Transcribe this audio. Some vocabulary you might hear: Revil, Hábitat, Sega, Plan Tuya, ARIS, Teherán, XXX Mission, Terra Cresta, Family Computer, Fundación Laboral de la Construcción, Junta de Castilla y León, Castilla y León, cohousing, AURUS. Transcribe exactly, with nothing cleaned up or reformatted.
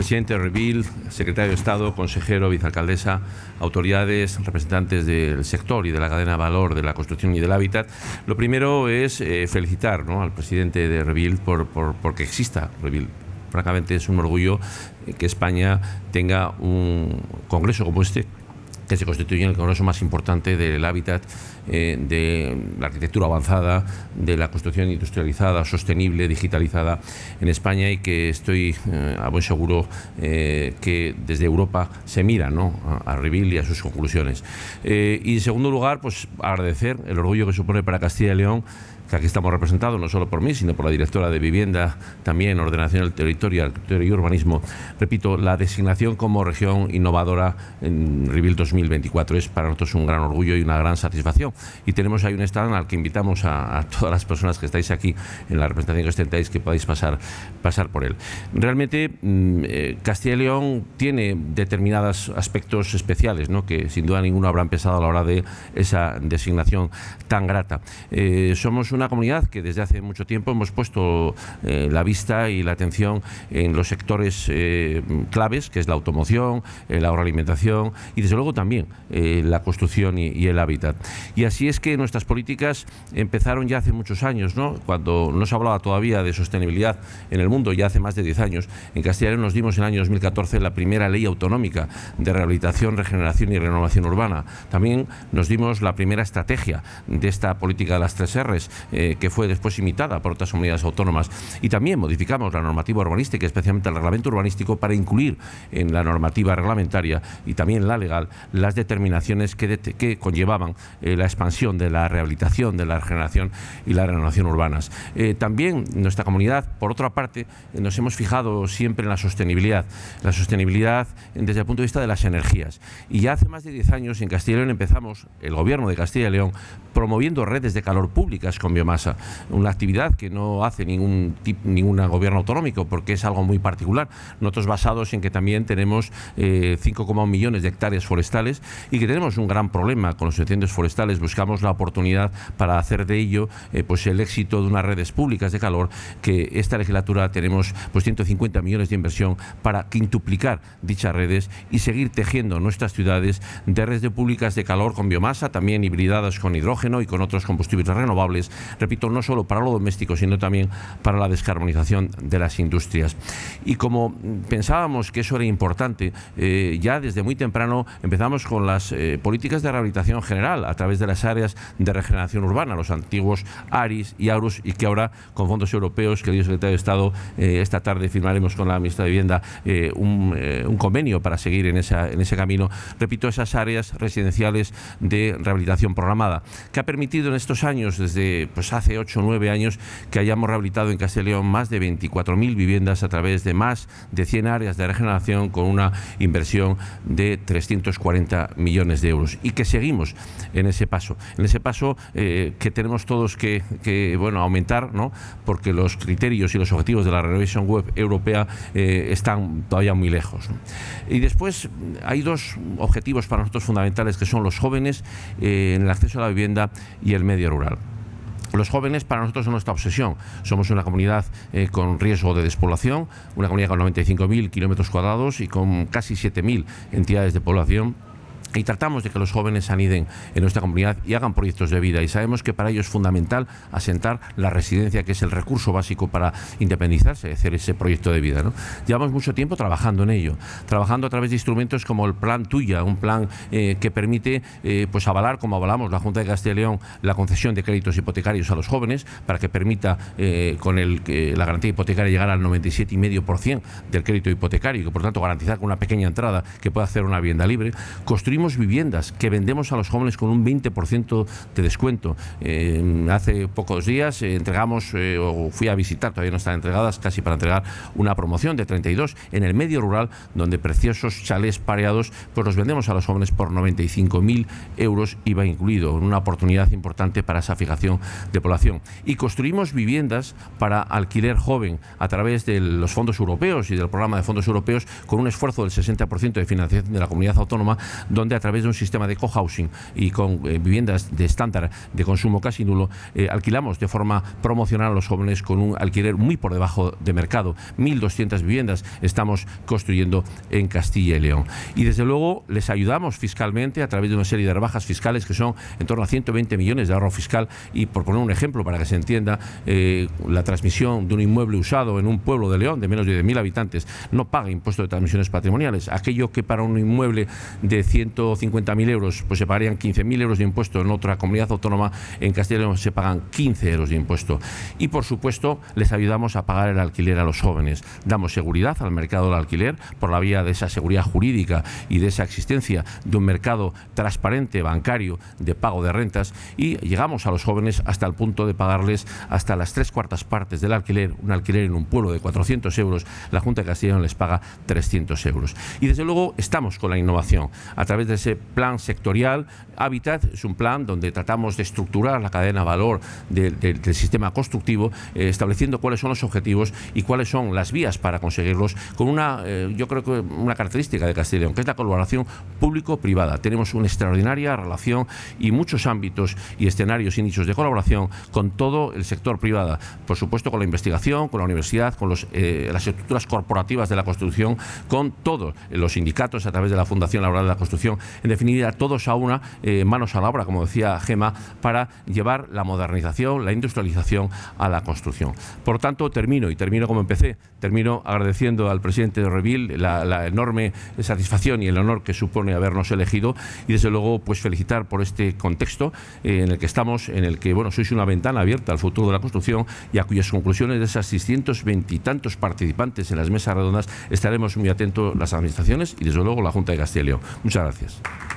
presidente de Revil, secretario de Estado, consejero, vicealcaldesa, autoridades, representantes del sector y de la cadena de valor de la construcción y del hábitat. Lo primero es eh, felicitar, ¿no?, al presidente de Revil por, por, por que exista Revil. Francamente es un orgullo que España tenga un congreso como este, que se constituye en el congreso más importante del hábitat, eh, de la arquitectura avanzada, de la construcción industrializada, sostenible, digitalizada en España, y que estoy eh, a buen seguro eh, que desde Europa se mira, ¿no?, a, a Revil y a sus conclusiones. Eh, y en segundo lugar, pues agradecer el orgullo que supone para Castilla y León que aquí estamos representados, no solo por mí, sino por la directora de Vivienda, también Ordenación del Territorio, Arquitectura y Urbanismo. Repito, la designación como región innovadora en Rebuild dos mil veinticuatro es para nosotros un gran orgullo y una gran satisfacción. Y tenemos ahí un stand al que invitamos a, a todas las personas que estáis aquí, en la representación que ostentáis, que podáis pasar, pasar por él. Realmente, eh, Castilla y León tiene determinados aspectos especiales, ¿no?, que sin duda ninguno habrá empezado a la hora de esa designación tan grata. Eh, somos una Una comunidad que desde hace mucho tiempo hemos puesto eh, la vista y la atención en los sectores eh, claves, que es la automoción, eh, la agroalimentación y desde luego también eh, la construcción y, y el hábitat. Y así es que nuestras políticas empezaron ya hace muchos años, ¿no?, cuando no se hablaba todavía de sostenibilidad en el mundo, ya hace más de diez años. En Castilla y León nos dimos en el año dos mil catorce la primera ley autonómica de rehabilitación, regeneración y renovación urbana. También nos dimos la primera estrategia de esta política de las tres R's, Eh, que fue después imitada por otras comunidades autónomas, y también modificamos la normativa urbanística, especialmente el reglamento urbanístico, para incluir en la normativa reglamentaria y también la legal las determinaciones que, de, que conllevaban eh, la expansión de la rehabilitación, de la regeneración y la renovación urbanas. Eh, también nuestra comunidad, por otra parte, eh, nos hemos fijado siempre en la sostenibilidad, la sostenibilidad desde el punto de vista de las energías, y ya hace más de diez años en Castilla y León empezamos, el gobierno de Castilla y León, promoviendo redes de calor públicas con biomasa, una actividad que no hace ningún tipo, ningún gobierno autonómico, porque es algo muy particular. Nosotros basados en que también tenemos eh, cinco coma uno millones de hectáreas forestales y que tenemos un gran problema con los incendios forestales, buscamos la oportunidad para hacer de ello eh, pues el éxito de unas redes públicas de calor, que esta legislatura tenemos pues ciento cincuenta millones de inversión para quintuplicar dichas redes y seguir tejiendo nuestras ciudades de redes públicas de calor con biomasa, también hibridadas con hidrógeno y con otros combustibles renovables. Repito, no solo para lo doméstico, sino también para la descarbonización de las industrias. Y como pensábamos que eso era importante, eh, ya desde muy temprano empezamos con las eh, políticas de rehabilitación general a través de las áreas de regeneración urbana, los antiguos ARIS y AURUS, y que ahora con fondos europeos, querido secretario de Estado, eh, esta tarde firmaremos con la ministra de Vivienda eh, un, eh, un convenio para seguir en, esa, en ese camino. Repito, esas áreas residenciales de rehabilitación programada, que ha permitido en estos años, desde pues hace ocho o nueve años, que hayamos rehabilitado en Castilla y León más de veinticuatro mil viviendas a través de más de cien áreas de regeneración, con una inversión de trescientos cuarenta millones de euros, y que seguimos en ese paso, en ese paso eh, que tenemos todos que, que bueno, aumentar, ¿no?, porque los criterios y los objetivos de la Renovation Web europea eh, están todavía muy lejos, ¿no? Y después hay dos objetivos para nosotros fundamentales, que son los jóvenes, eh, en el acceso a la vivienda, y el medio rural. Los jóvenes para nosotros son nuestra obsesión. Somos una comunidad eh, con riesgo de despoblación, una comunidad con noventa y cinco mil kilómetros cuadrados y con casi siete mil entidades de población, y tratamos de que los jóvenes aniden en nuestra comunidad y hagan proyectos de vida, y sabemos que para ello es fundamental asentar la residencia, que es el recurso básico para independizarse, hacer ese proyecto de vida, ¿no? Llevamos mucho tiempo trabajando en ello, trabajando a través de instrumentos como el Plan Tuya, un plan eh, que permite eh, pues avalar, como avalamos la Junta de Castilla y León, la concesión de créditos hipotecarios a los jóvenes, para que permita eh, con el, eh, la garantía hipotecaria llegar al noventa y siete coma cinco por ciento del crédito hipotecario, y que por tanto garantizar con una pequeña entrada que pueda hacer una vivienda libre. Construimos viviendas que vendemos a los jóvenes con un veinte por ciento de descuento. Eh, hace pocos días eh, entregamos, eh, o fui a visitar, todavía no están entregadas, casi para entregar, una promoción de treinta y dos en el medio rural, donde preciosos chalés pareados pues los vendemos a los jóvenes por noventa y cinco mil euros, I V A incluido, una oportunidad importante para esa fijación de población. Y construimos viviendas para alquiler joven a través de los fondos europeos y del programa de fondos europeos, con un esfuerzo del sesenta por ciento de financiación de la comunidad autónoma, donde corresponde a través de un sistema de cohousing y con eh, viviendas de estándar de consumo casi nulo, eh, alquilamos de forma promocional a los jóvenes con un alquiler muy por debajo de mercado. mil doscientas viviendas estamos construyendo en Castilla y León. Y desde luego les ayudamos fiscalmente a través de una serie de rebajas fiscales que son en torno a ciento veinte millones de ahorro fiscal. Y por poner un ejemplo para que se entienda, eh, la transmisión de un inmueble usado en un pueblo de León de menos de diez mil habitantes no paga impuesto de transmisiones patrimoniales. Aquello que para un inmueble de ciento cincuenta mil euros pues se pagarían quince mil euros de impuesto en otra comunidad autónoma, en Castilla y León se pagan quince euros de impuesto. Y por supuesto les ayudamos a pagar el alquiler a los jóvenes. Damos seguridad al mercado del alquiler por la vía de esa seguridad jurídica y de esa existencia de un mercado transparente bancario de pago de rentas, y llegamos a los jóvenes hasta el punto de pagarles hasta las tres cuartas partes del alquiler. Un alquiler en un pueblo de cuatrocientos euros, la Junta de Castilla y León les paga trescientos euros. Y desde luego estamos con la innovación a través de ese plan sectorial. Hábitat es un plan donde tratamos de estructurar la cadena de valor de, de, del sistema constructivo, eh, estableciendo cuáles son los objetivos y cuáles son las vías para conseguirlos, con una, eh, yo creo que una característica de Castilla y León, que es la colaboración público-privada. Tenemos una extraordinaria relación y muchos ámbitos y escenarios y nichos de colaboración con todo el sector privado, por supuesto con la investigación, con la universidad, con los, eh, las estructuras corporativas de la construcción, con todos los sindicatos a través de la Fundación Laboral de la Construcción. En definitiva, todos a una, eh, manos a la obra, como decía Gema, para llevar la modernización, la industrialización a la construcción. Por tanto, termino, y termino como empecé, termino agradeciendo al presidente de Revil la, la enorme satisfacción y el honor que supone habernos elegido, y desde luego pues felicitar por este contexto eh, en el que estamos, en el que bueno, sois una ventana abierta al futuro de la construcción, y a cuyas conclusiones de esas seiscientos veinte y tantos participantes en las mesas redondas estaremos muy atentos las administraciones y desde luego la Junta de Castilla y León. Muchas gracias.